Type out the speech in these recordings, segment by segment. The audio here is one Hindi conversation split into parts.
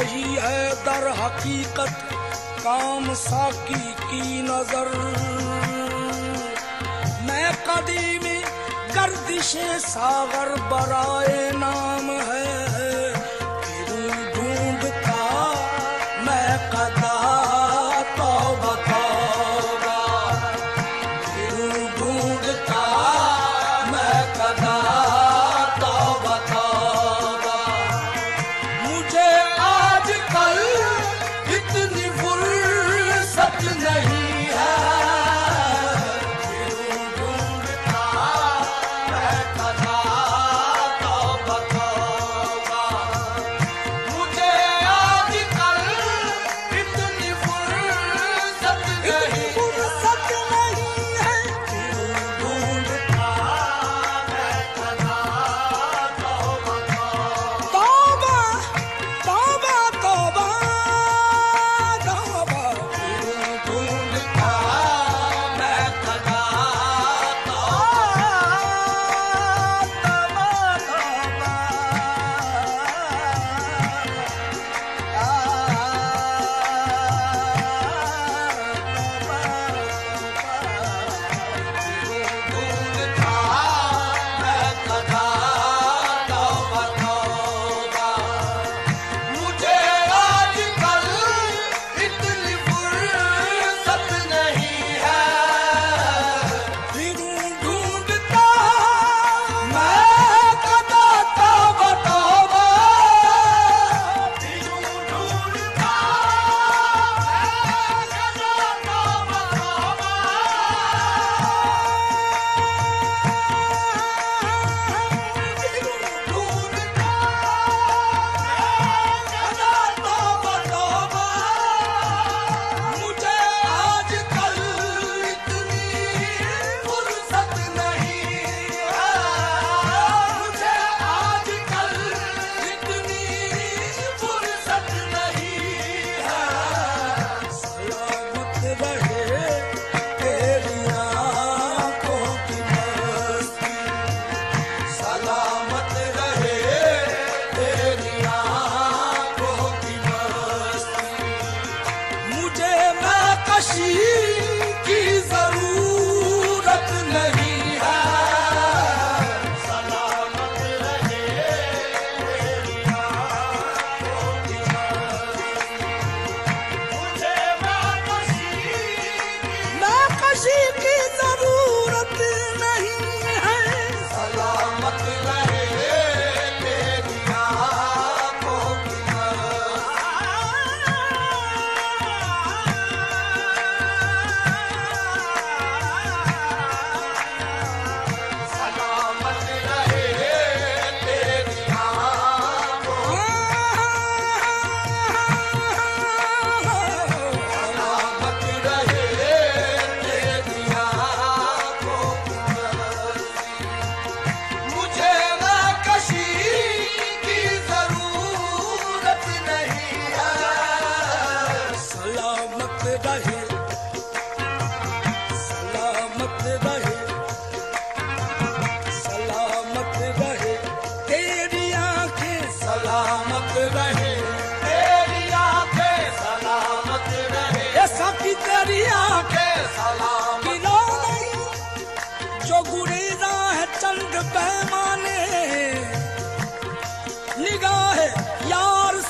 यही है दर हकीकत काम साकी की नजर। मैं कदीमी गर्दिश सागर बराए नाम है ढूंढता मैं कदा तौबा तौबा ढूंढता मैं कदा तौबा तौबा। मुझे आज कल इतनी फुर्सत नहीं है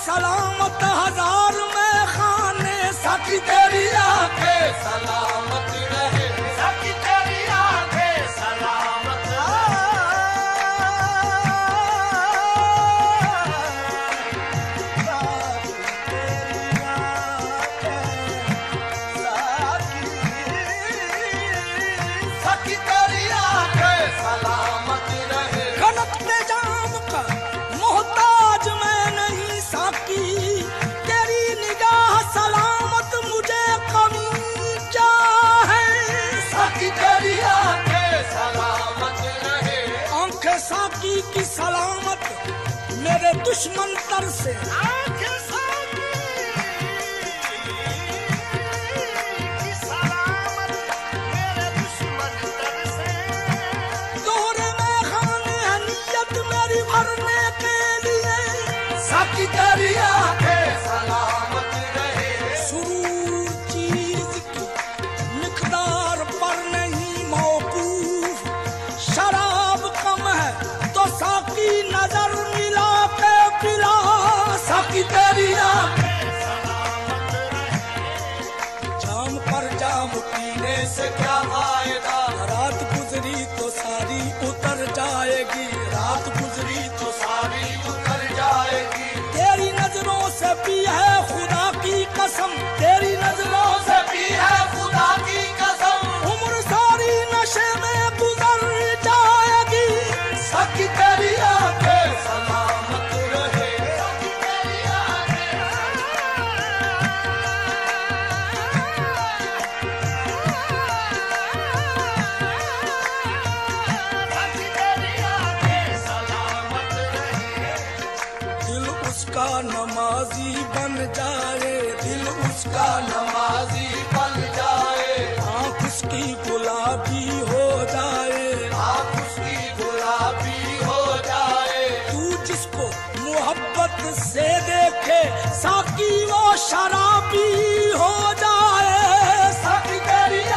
सलामत हजार में खाने साकी तेरी आंखें सलामत रहे साकी तेरी आंखें सलामत साकी तेरी आंखें सलामत रहे। गलत निजाम का मोहताज मैं नहीं साकी की सलामत मेरे दुश्मन तर से दोहरे में खाने है नीयत मेरी भरने के लिए साकी तेरी आंखें की तेरी नाम जाम पर जाम पीने से क्या फायदा। रात गुजरी तो सारी उतर जाएगी, रात गुजरी तो सारी उतर जाएगी। तेरी नजरों से पी है खुदा की कसम, तेरी नजरों से पी है खुदा की कसम। उम्र सारी नशे में गुजर जाएगी, सकी तेरी आंखें नमाजी बन जाए, दिल उसका नमाजी बन जाए। आँख उसकी गुलाबी हो जाए, आँख उसकी गुलाबी हो जाए। तू जिसको मोहब्बत से देखे साकी वो शराबी हो जाए। साकी तेरी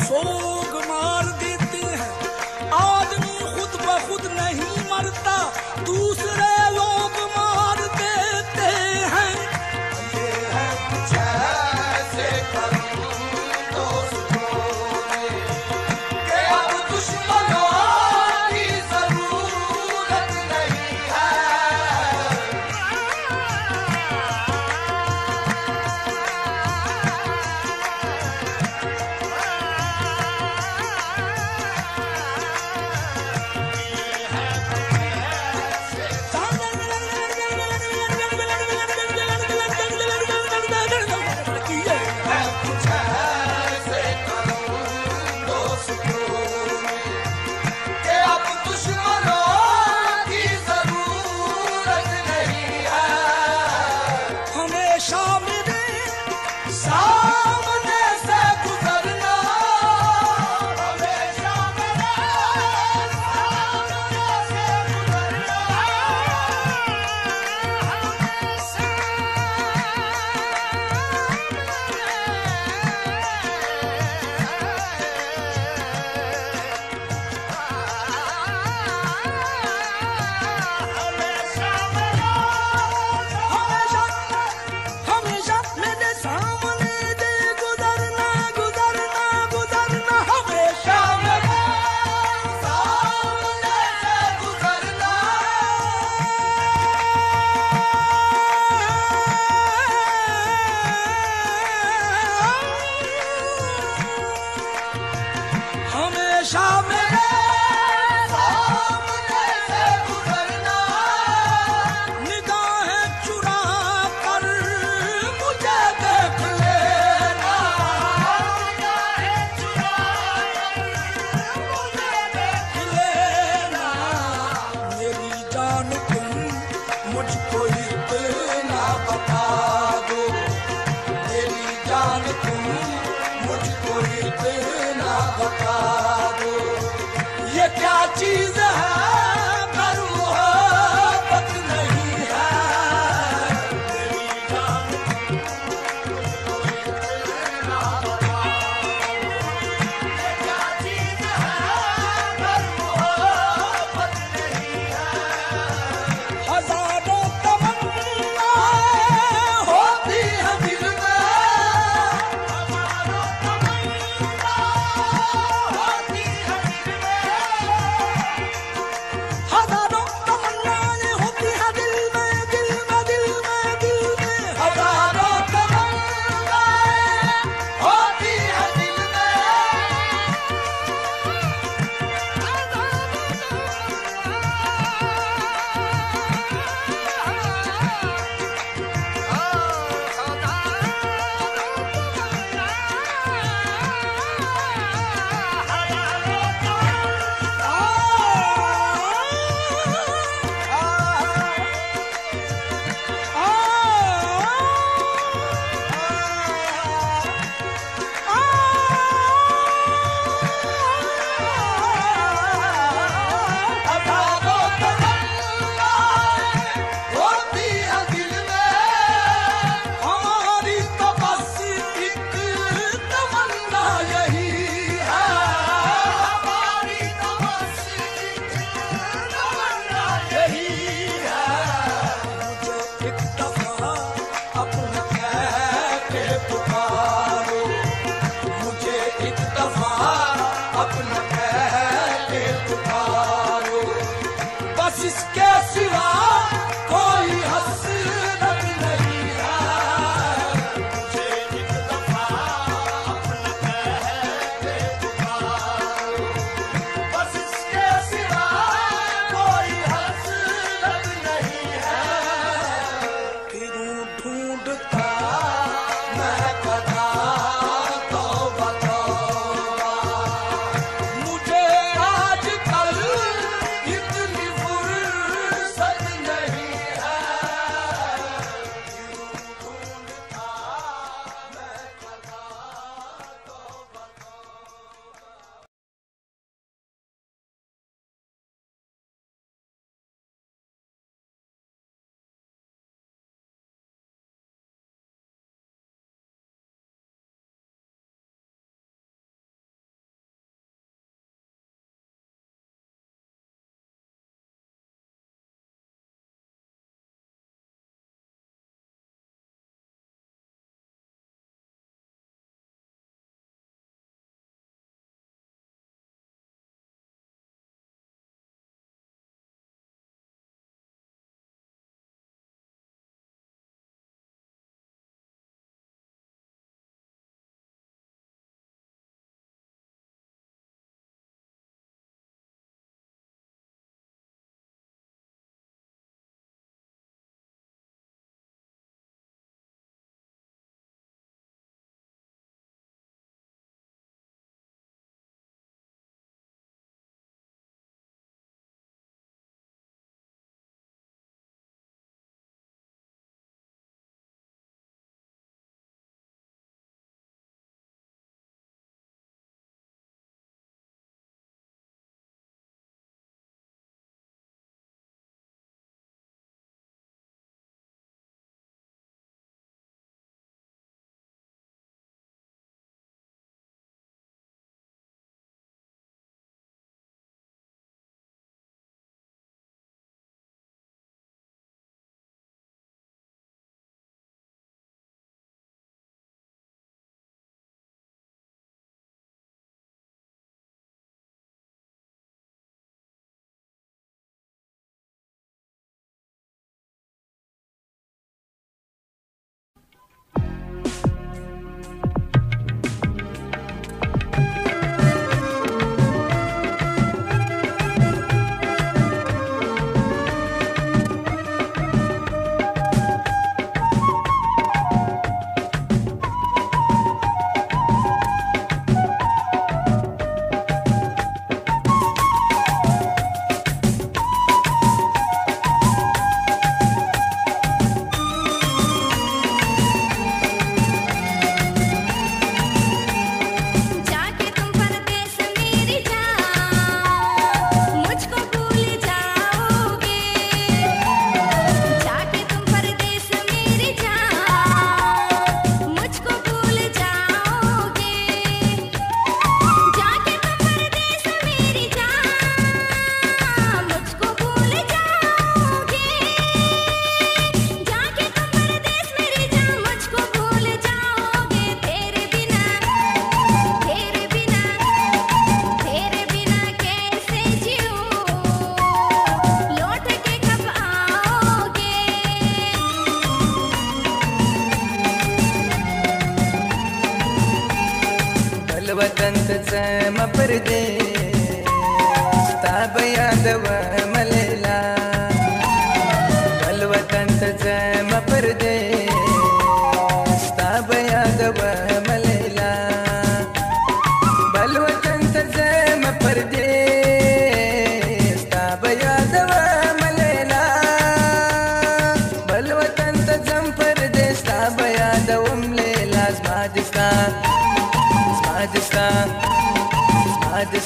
سوگ مار دیتے ہیں آدمی خود بخود نہیں مرتا دوسرے لوگ مار دیتے ہیں یہ ہے کچھ ایسے کرم دوستوں نے کہ اب دشمنوں کی ضرورت نہیں ہے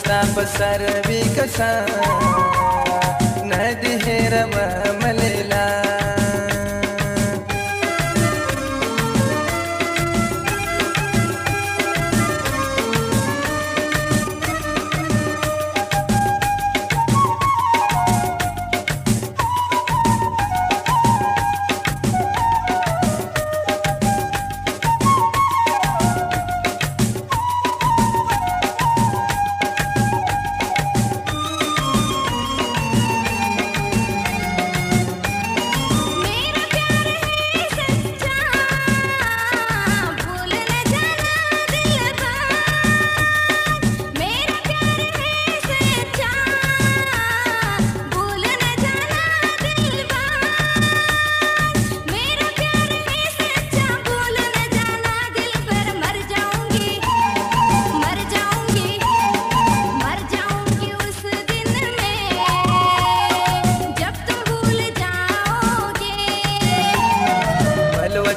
ستا پسر بی کسا ندی هیرم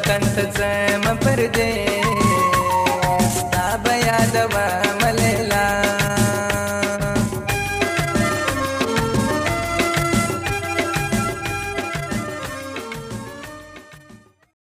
تنت زم پردے ستا بیا دوا